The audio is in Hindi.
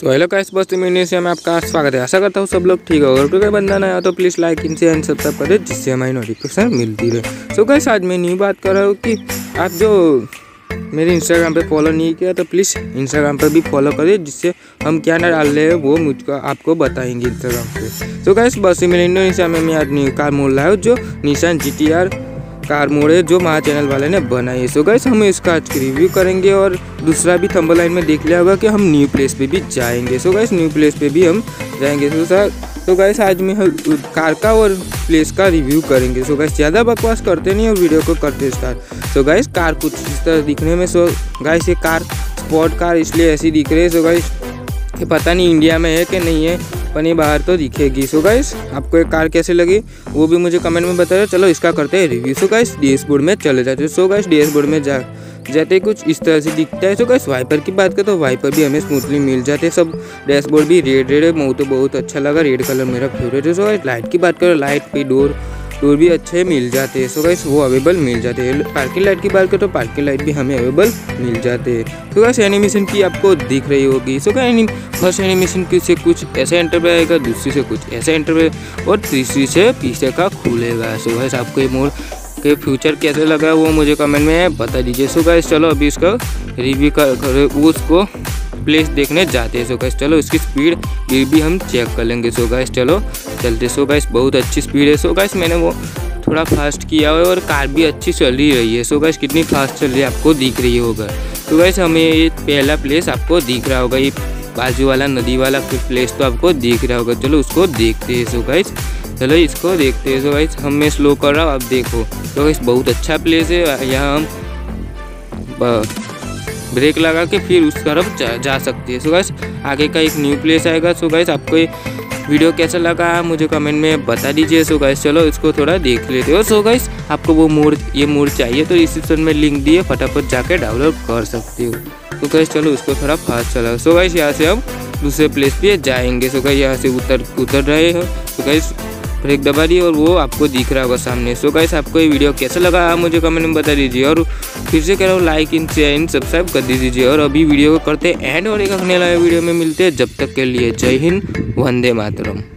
सो hello guys, bus team Indonesia में आपका स्वागत है। आशा करता हूँ सब लोग ठीक हो। अगर कोई बंदा नया हो तो प्लीज़ लाइक इनसे एंड सब्सक्राइब कर दे, जिससे हमारी नोटिफिकेशन मिलती रहे। सो गाइस, आज मैं न्यू बात कर रहा हूँ कि आप जो मेरे इंस्टाग्राम पे फॉलो नहीं किया तो प्लीज़ इंस्टाग्राम पर भी फॉलो करें, जिससे हम क्या ना डाल रहे हैं वो मुझको आपको बताएंगे इंस्टाग्राम पे। So guys, bus team Indonesia में मैं आज न्यू कार मोड़ लाया हूँ, जो निसान GTR कार मोड़े जो महा चैनल वाले ने बनाई है। सो गाइस, हम इसका आज रिव्यू करेंगे और दूसरा भी थंबनेल लाइन में देख लिया होगा कि हम न्यू प्लेस पे भी जाएंगे। सो गाइस, न्यू प्लेस पे भी हम जाएंगे। सो गाइस, आज में कार का और प्लेस का रिव्यू करेंगे। सो गाइस, ज़्यादा बकवास करते नहीं और वीडियो को करते स्टार्ट। सो गाइस, कार कुछ इस तरह दिखने में। सो गाइस, ये कार स्पोर्ट कार इसलिए ऐसी दिख रही है। सो गाइस, ये पता नहीं इंडिया में है कि नहीं है, पर ये बाहर तो दिखेगी। सो गाइस, आपको ये कार कैसे लगी वो भी मुझे कमेंट में बताइए। चलो इसका करते हैं रिव्यू। सो गाइस, डैशबोर्ड में चले जाते हैं। सो गाइस, डैशबोर्ड में जाते कुछ इस तरह से दिखता है। सो गाइस, वाइपर की बात करें तो वाइपर भी हमें स्मूथली मिल जाते हैं। सब डैशबोर्ड भी रेड है। मुझे तो बहुत अच्छा लगा, रेड कलर मेरा फेवरेट है। सो गाइस, लाइट की बात करें, लाइट पे डोर भी अच्छे मिल जाते हैं। सो गाइस, वो अवेलेबल मिल जाते हैं। पार्किंग लाइट की बात करें तो पार्किंग लाइट भी हमें अवेलेबल मिल जाते हैं। सो गाइस, एनिमेशन की आपको दिख रही होगी। सो गाइस, फर्स्ट एनिमेशन की से कुछ ऐसा इंटरव्यू आएगा, दूसरी से कुछ ऐसा इंटरव्यू और तीसरी से पीछे का खुलेगा। सो गाइस, आपको ये मोड के फ्यूचर कैसे लगा वो मुझे कमेंट में बता दीजिए। सो गाइस, चलो अभी इसका रिव्यू कर उसको प्लेस देखने जाते हैं। सो गाइस, चलो इसकी स्पीड भी हम चेक कर लेंगे। सो गाइस, चलो चलते। सो गाइस, बहुत अच्छी स्पीड है। सो गाइस, मैंने वो थोड़ा फास्ट किया है और कार भी अच्छी चल ही रही है। सो गाइस, कितनी फास्ट चल रही है आपको दिख रही होगा। सो गाइस, हमें ये पहला प्लेस आपको दिख रहा होगा, ये बाजू वाला नदी वाला प्लेस तो आपको दिख रहा होगा। चलो उसको देखते हैं। सो गाइस, चलो इसको देखते हैं। सो गाइस, हम मैं स्लो कर रहा हूँ, आप देखो। सो गाइस, बहुत अच्छा प्लेस है। यहाँ हम ब्रेक लगा के फिर उस तरफ जा सकते हैं। सो गाइस, आगे का एक न्यू प्लेस आएगा। सो गाइस, आपको ये वीडियो कैसा लगा मुझे कमेंट में बता दीजिए। सो गाइस, चलो इसको थोड़ा देख लेते हो। सो गाइस, आपको वो मोड़ चाहिए तो डिस्क्रिप्शन में लिंक दिए, फटाफट जाके डाउनलोड कर सकते हो। सो गाइस, चलो उसको थोड़ा फास्ट चलाओ। सो गाइस, यहाँ से हम दूसरे प्लेस पे जाएंगे। सो गाइस, यहाँ से उतर रहे हो। सो गाइस, ब्रेक दबा दी और वो आपको दिख रहा होगा सामने। सो गाइस, आपको ये वीडियो कैसा लगा मुझे कमेंट में बता दीजिए। और फिर से कह रहा हूँ, like and share and subscribe कर दीजिए। और अभी वीडियो को करते एंड और एक अपने लाइव वीडियो में मिलते हैं। जब तक के लिए जय हिंद, वंदे मातरम।